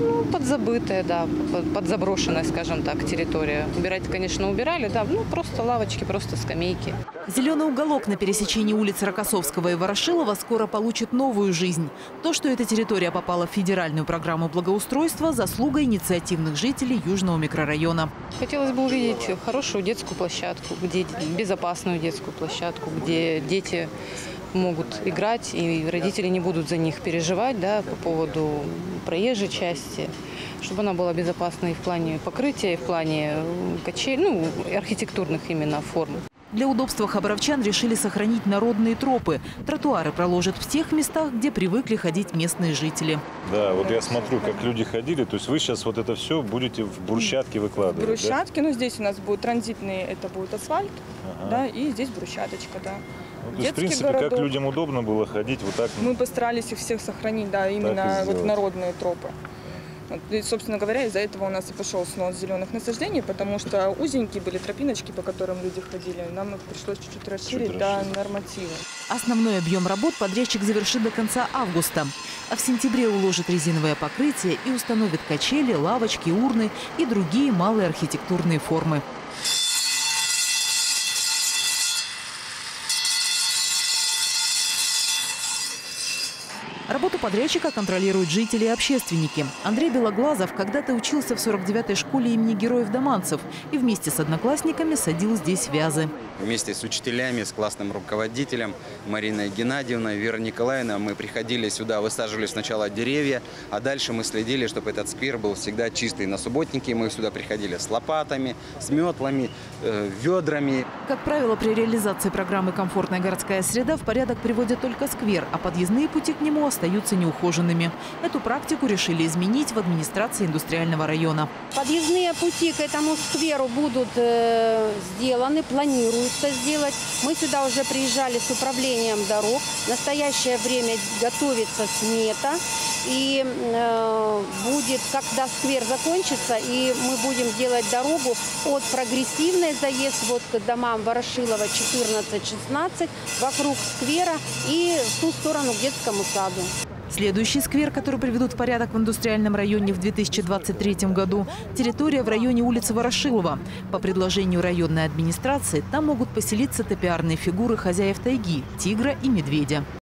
Ну, подзабытая, да, подзаброшенная, скажем так, территория. Убирать, конечно, убирали, да, ну, просто лавочки, просто скамейки. Зеленый уголок на пересечении улиц Рокоссовского и Ворошилова скоро получит новую жизнь. То, что эта территория попала в федеральную программу благоустройства, заслуга инициативных жителей Южного микрорайона. Хотелось бы увидеть хорошую детскую площадку, где безопасную детскую площадку, где дети могут играть, и родители не будут за них переживать, да, по поводу проезжей части, чтобы она была безопасной и в плане покрытия, и в плане качелей, ну, архитектурных именно форм. Для удобства хабаровчан решили сохранить народные тропы. Тротуары проложат в тех местах, где привыкли ходить местные жители. Да, вот я смотрю, как люди ходили. То есть вы сейчас вот это все будете в брусчатке выкладывать? Брусчатки, да? Ну здесь у нас будут транзитные, это будет асфальт, ага, да, и здесь брусчаточка, да. Ну, то есть, в принципе, городок, как людям удобно было ходить, вот так. Мы постарались их всех сохранить, да, именно вот народные тропы. И, собственно говоря, из-за этого у нас и пошел снос зеленых насаждений, потому что узенькие были тропиночки, по которым люди ходили. Нам их пришлось чуть-чуть расширить до норматива. Основной объем работ подрядчик завершит до конца августа. А в сентябре уложит резиновое покрытие и установит качели, лавочки, урны и другие малые архитектурные формы. Работу подрядчика контролируют жители и общественники. Андрей Белоглазов когда-то учился в 49-й школе имени Героев-Даманцев и вместе с одноклассниками садил здесь вязы. Вместе с учителями, с классным руководителем Мариной Геннадьевной, Верой Николаевной мы приходили сюда, высаживали сначала деревья, а дальше мы следили, чтобы этот сквер был всегда чистый. На субботники мы сюда приходили с лопатами, с метлами, ведрами. Как правило, при реализации программы «Комфортная городская среда» в порядок приводят только сквер, а подъездные пути к нему остаются неухоженными. Эту практику решили изменить в администрации индустриального района. Подъездные пути к этому скверу будут сделаны, планируется сделать. Мы сюда уже приезжали с управлением дорог. В настоящее время готовится смета. И будет, когда сквер закончится, и мы будем делать дорогу от прогрессивной заезд вот к домам Ворошилова 14-16 вокруг сквера и в ту сторону к детскому саду. Следующий сквер, который приведут в порядок в индустриальном районе в 2023 году – территория в районе улицы Ворошилова. По предложению районной администрации там могут поселиться топиарные фигуры хозяев тайги – тигра и медведя.